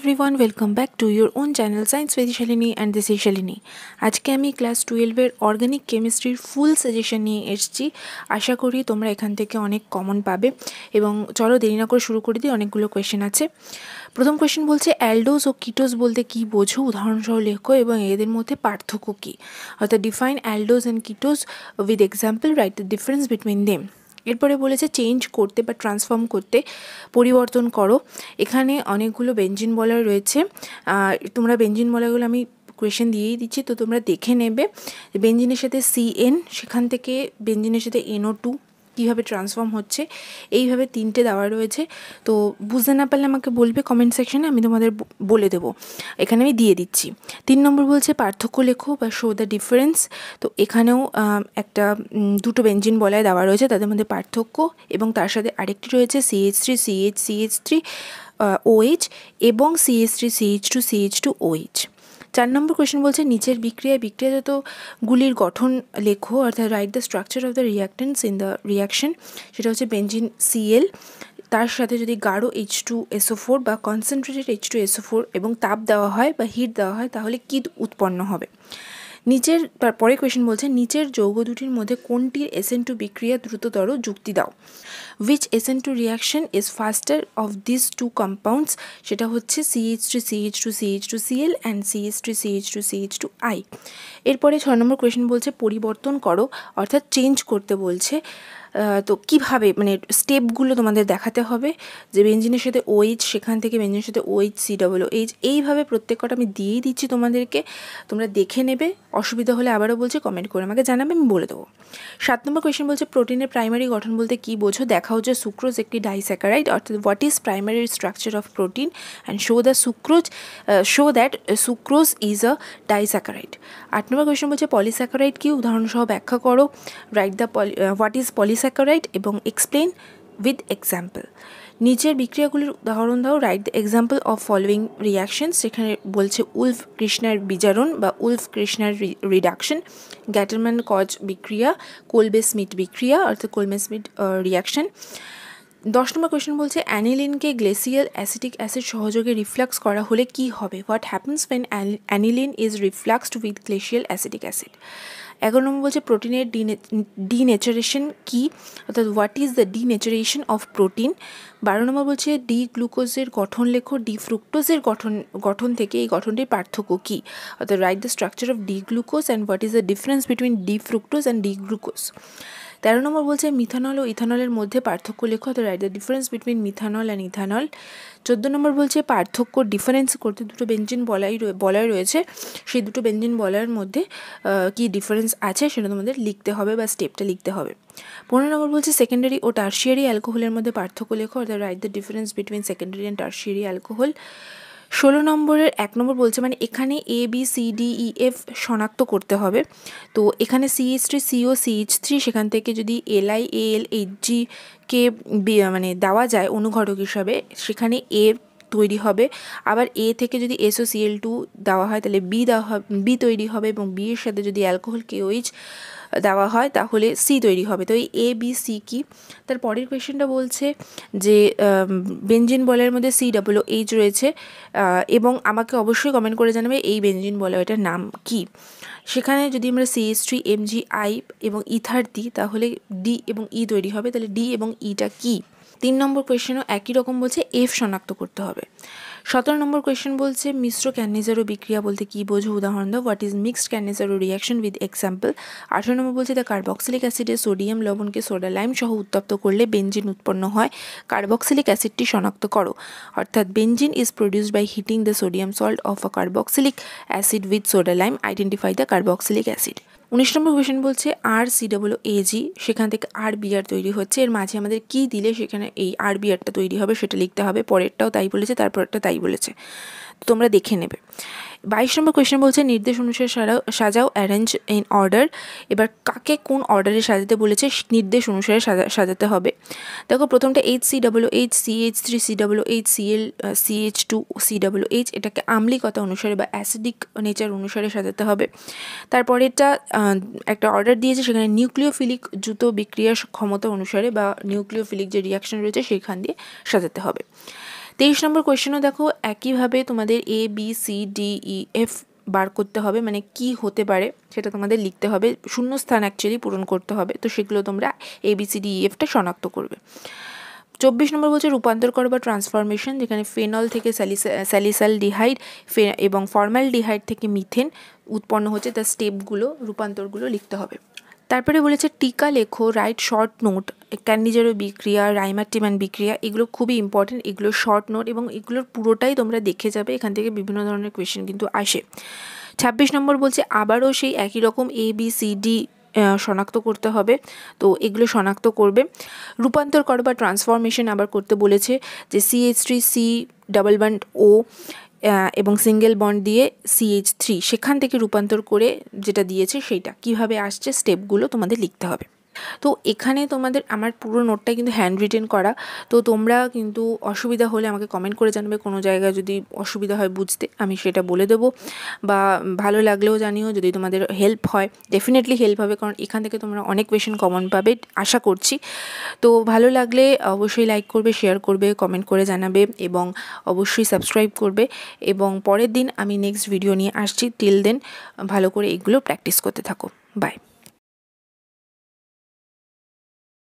everyone, welcome back to your own channel Science with Shalini, and this is Shalini। आज के आमी class 12 এর organic কেমিস্ট্রির ফুল suggestion নিয়ে এসেছি। আশা করি তোমরা এখান থেকে অনেক কমন পাবে এবং চলো দেরি না করে শুরু করে দিই। অনেকগুলো কোশ্চেন আছে। প্রথম কোশ্চেন বলছে অ্যালডোজ ও কিটোজ বলতে কি বোঝো, উদাহরণসহ লেখো এবং এদের মধ্যে পার্থক্য কি। অর্থাৎ define aldose and ketose with example, right the difference between them. এরপরে বলেছে চেঞ্জ করতে বা ট্রান্সফর্ম করতে, পরিবর্তন করো। এখানে অনেকগুলো বেঞ্জিন বলার রয়েছে, তোমরা বেঞ্জিন বলারগুলো আমি কোয়েশ্চেন দিয়েই দিচ্ছি, তো তোমরা দেখে নেবে। বেঞ্জিনের সাথে CN, সেখান থেকে বেঞ্জিনের সাথে NO2 কীভাবে ট্রান্সফর্ম হচ্ছে, এইভাবে তিনটে দেওয়া রয়েছে। তো বুঝতে না পারলে আমাকে বলবে কমেন্ট সেকশানে, আমি তোমাদের বলে দেবো, এখানে আমি দিয়ে দিচ্ছি। 3 নম্বর বলছে পার্থক্য লেখো বা শো দ্য ডিফারেন্স। তো এখানেও দুটো বেঞ্জিন বলায় দেওয়া রয়েছে, তাদের মধ্যে পার্থক্য, এবং তার সাথে আরেকটি রয়েছে CH3 OH এবং CH3 CH2 CH2 OH। 4 নম্বর কোয়েশ্চেন বলছে নিচের বিক্রিয়াজাতগুলির গঠন লেখো, অর্থাৎ right the structure of the reactants in the reaction. সেটা হচ্ছে বেঞ্জিন CL, তার সাথে যদি গাঢ় H2SO4 বা কনসেন্ট্রেটেড H2SO4 এবং তাপ দেওয়া হয় বা হিট দেওয়া হয়, তাহলে কী উৎপন্ন হবে। নিচের তারপরে কোয়েশ্চেন বলছে নিচের যৌগ দুটির মধ্যে কোনটির SN2 বিক্রিয়া দ্রুততর, যুক্তি দাও। Which SN2 reaction is faster of these two compounds? সেটা হচ্ছে CH3 CH2 CH2 Cl and CH3 CH2 CH2 I। এরপরে 6 নম্বর কোয়েশ্চেন বলছে পরিবর্তন করো, অর্থাৎ চেঞ্জ করতে বলছে। তো কিভাবে, মানে স্টেপগুলো তোমাদের দেখাতে হবে, যে বেঞ্জিনের সাথে OH, সেখান থেকে বেঞ্জিনের সাথে OH COOH, এইভাবে প্রত্যেকটা আমি দিয়েই দিচ্ছি তোমাদেরকে, তোমরা দেখে নেবে। অসুবিধা হলে আবারও বলছি কমেন্ট করে আমাকে জানাবে, আমি বলে দেবো। 7 নম্বর কোয়েশ্চেন বলছে প্রোটিনের প্রাইমারি গঠন বলতে কী বোঝো, দেখাও যে সুক্রোজ একটি ডাইস্যাকারাইড, অর্থাৎ what is primary structure of protein and show the sucrose, show that sucrose is a disaccharide. 8 নম্বর কোয়েশ্চেন বলছে পলিস্যাকারাইড কী, উদাহরণসহ ব্যাখ্যা করো, right the what is polysaccharide এবং এক্সপ্লেন উইথ এক্সাম্পল। নিচের বিক্রিয়াগুলির উদাহরণ দাও, right the example of following reaction. সেখানে বলছে উলফ কৃষ্ণার বিজারণ বা উলফ কৃষ্ণার রিডাকশন, গ্যাটারম্যান কচ বিক্রিয়া, কোলবে স্মিট বিক্রিয়া অর্থাৎ কোলবে স্মিট রিয়াকশন। 10 নম্বর কোয়েশ্চেন বলছে অ্যানিলিনকে গ্লেসিয়াল অ্যাসিটিক অ্যাসিড সহযোগে রিফ্লাক্স করা হলে কি হবে, what happens when aniline is refluxed with glacial acetic acid. 11 নম্বর বলছে প্রোটিনের ডিনেচারেশন কী, অর্থাৎ what is the denaturation of protein. 12 নম্বর বলছে ডি গ্লুকোজের গঠন লেখো, ডি ফ্রুক্টোজের গঠন থেকে এই গঠনটির পার্থক্য কী, অর্থাৎ right the structure of D glucose and what is the difference between D fructose and D glucose. 13 নম্বর বলছে মিথানল ও ইথানলের মধ্যে পার্থক্য লেখো, অর্থাৎ right the difference between methanol and ethanol. 14 নম্বর বলছে পার্থক্য ডিফারেন্স করতে দুটো বেঞ্জিন বলাই রয়েছে, সেই দুটো বেঞ্জিন বলার মধ্যে কি ডিফারেন্স আছে সেটা তোমাদের লিখতে হবে বা স্টেপটা লিখতে হবে। 15 নম্বর বলছে সেকেন্ডারি ও টার্সিয়ারি অ্যালকোহলের মধ্যে পার্থক্য লেখো, অর্থাৎ right the difference between secondary and tertiary alcohol. 16 নম্বরের 1 নম্বর বলছে, মানে এখানে ABCDEF শনাক্ত করতে হবে। তো এখানে CH3 CO CH3, সেখান থেকে যদি LiAlH কে মানে দেওয়া যায় অনুঘটক হিসাবে, সেখানে A তৈরি হবে। আবার A থেকে যদি SOCl2 দেওয়া হয় তাহলে B তৈরি হবে, এবং B এর সাথে যদি অ্যালকোহল KOH দেওয়া হয় তাহলে C তৈরি হবে। তো এই ABC কি। তার পরের কোয়েশ্চেনটা বলছে যে বেঞ্জিন বলের মধ্যে COOH রয়েছে, এবং আমাকে অবশ্যই কমেন্ট করে জানাবে এই বেঞ্জিন বলয়টার নাম কি। সেখানে যদি আমরা CH3 MgI এবং ইথার দিই তাহলে D এবং E তৈরি হবে, তাহলে D এবং Eটা কি। 3 নম্বর কোয়েশ্চেনও একই রকম বলছে, F শনাক্ত করতে হবে। 17 নম্বর কোয়েশ্চেন বলছে মিশ্র ক্যান্নিজারো বিক্রিয়া বলতে কী বোঝো, উদাহরণ দাও, what is mixed Cannizzaro reaction with example. 18 নম্বর বলছে দ্য কার্বক্সিলিক অ্যাসিডে সোডিয়াম লবণকে সোডা লাইম সহ উত্তপ্ত করলে বেঞ্জিন উৎপন্ন হয়, কার্বক্সিলিক অ্যাসিডটি শনাক্ত করো। অর্থাৎ benzene is produced by heating the sodium salt of a carboxylic acid with soda lime, identify the carboxylic acid. 19 নম্বর কোয়েশ্চেন বলছে RCOOAG, সেখান থেকে RBr তৈরি হচ্ছে, এর মাঝে আমাদের কী দিলে সেখানে এই RBrটা তৈরি হবে সেটা লিখতে হবে। পরেরটাও তাই বলেছে, তারপরেরটা তাই বলেছে, তোমরা দেখে নেবে। 22 নম্বর কোয়েশ্চেন বলছে নির্দেশ অনুসারে সাজাও, অ্যারেঞ্জ ইন অর্ডার। এবার কাকে কোন অর্ডারে সাজাতে বলেছে নির্দেশ অনুসারে সাজাতে হবে। দেখো প্রথমটা HCOOH CH3 COOH CL CH2 COOH, এটাকে আম্লিকতা অনুসারে বা অ্যাসিডিক নেচার অনুসারে সাজাতে হবে। তারপরে একটা অর্ডার দিয়েছে, সেখানে নিউক্লিওফিলিক যুত বিক্রিয়ার ক্ষমতা অনুসারে বা নিউক্লিওফিলিক যে রিয়াকশন রয়েছে সেখান দিয়ে সাজাতে হবে। 23 নম্বর কোশ্চেনও দেখো একই ভাবে তোমাদের A B C D E F বার করতে হবে মানে কি হতে পারে সেটা তোমাদের লিখতে হবে শূন্য স্থান অ্যাকচুয়ালি পূরণ করতে হবে তো সেগুলো তোমরা A B C D E এফটা শনাক্ত করবে 24 নম্বর বলছে রূপান্তর করা বা ট্রান্সফরমেশন যেখানে ফেনল থেকে স্যালিসালডিহাইড এবং ফর্মালডিহাইড থেকে মিথেন উৎপন্ন হচ্ছে তার স্টেপগুলো রূপান্তরগুলো লিখতে হবে তারপরে বলেছে টিকা লেখো রাইট শর্ট নোট ক্যান্নিজারো বিক্রিয়া রাইমাটিমান বিক্রিয়া এগুলো খুবই ইম্পর্টেন্ট এগুলো শর্ট নোট এবং এগুলোর পুরোটাই তোমরা দেখে যাবে এখান থেকে বিভিন্ন ধরনের কোয়েশ্চেন কিন্তু আসে 26 নম্বর বলছে আবারও সেই একই রকম এ বি সি ডি শনাক্ত করতে হবে তো এগুলো শনাক্ত করবে রূপান্তর করা বা ট্রান্সফরমেশন আবার করতে বলেছে যে CH3C double bond O এবং সিঙ্গেল বন্ড দিয়ে CH3 সেখান থেকে রূপান্তর করে যেটা দিয়েছে সেটা কিভাবে আসছে স্টেপগুলো তোমাদের লিখতে হবে তো এখানে তোমাদের আমার পুরো নোটটা কিন্তু হ্যান্ড রিটেন করা তো তোমরা কিন্তু অসুবিধা হলে আমাকে কমেন্ট করে জানাবে কোনো জায়গায় যদি অসুবিধা হয় বুঝতে আমি সেটা বলে দেবো বা ভালো লাগলেও জানিও যদি তোমাদের হেল্প হয় ডেফিনেটলি হেল্প হবে কারণ এখান থেকে তোমরা অনেক কোয়েশ্চেন কমন পাবে আশা করছি তো ভালো লাগলে অবশ্যই লাইক করবে শেয়ার করবে কমেন্ট করে জানাবে এবং অবশ্যই সাবস্ক্রাইব করবে এবং পরের দিন আমি নেক্সট ভিডিও নিয়ে আসছি টিল দেন ভালো করে এগুলো প্র্যাকটিস করতে থাকো বাই